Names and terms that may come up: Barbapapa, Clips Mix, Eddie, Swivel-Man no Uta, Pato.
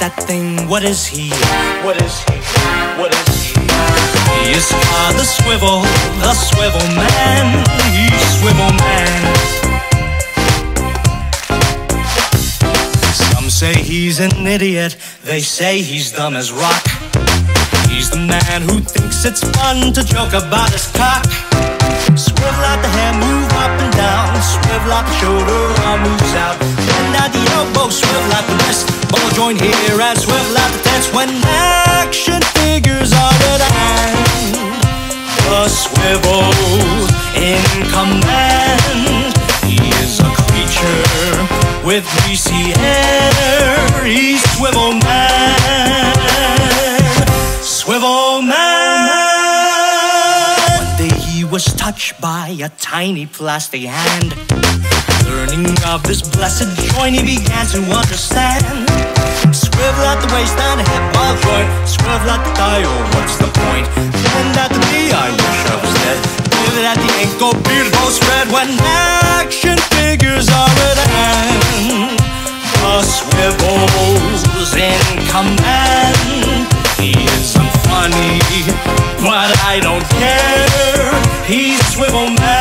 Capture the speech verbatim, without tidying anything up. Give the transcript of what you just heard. that thing? What is he? What is he? What is he? He's on the swivel, the swivel man. He's swivel man. Some say he's an idiot. They say he's dumb as rock. He's the man who thinks it's fun to joke about his cock. Swivel out the hair, move up and down. Swivel out the shoulder, arm moves out. Bend out the elbow, swivel out the wrist. Ball joint here and swivel out the tits. When action figures are designed, the swivel in command. He is a creature with greasy hair. He's Swivel Man. Swivel Man. Was touched by a tiny plastic hand. Learning of this blessed joint, he began to understand. Swivel at the waist and hip while joint. Swivel at the thigh, oh what's the point? Bend at the knee, I wish I was dead. Pivot at the ankle, beautiful spread. When action figures are at hand, the swivel's in command. He is unfunny, but I don't care. He's Swivel Man.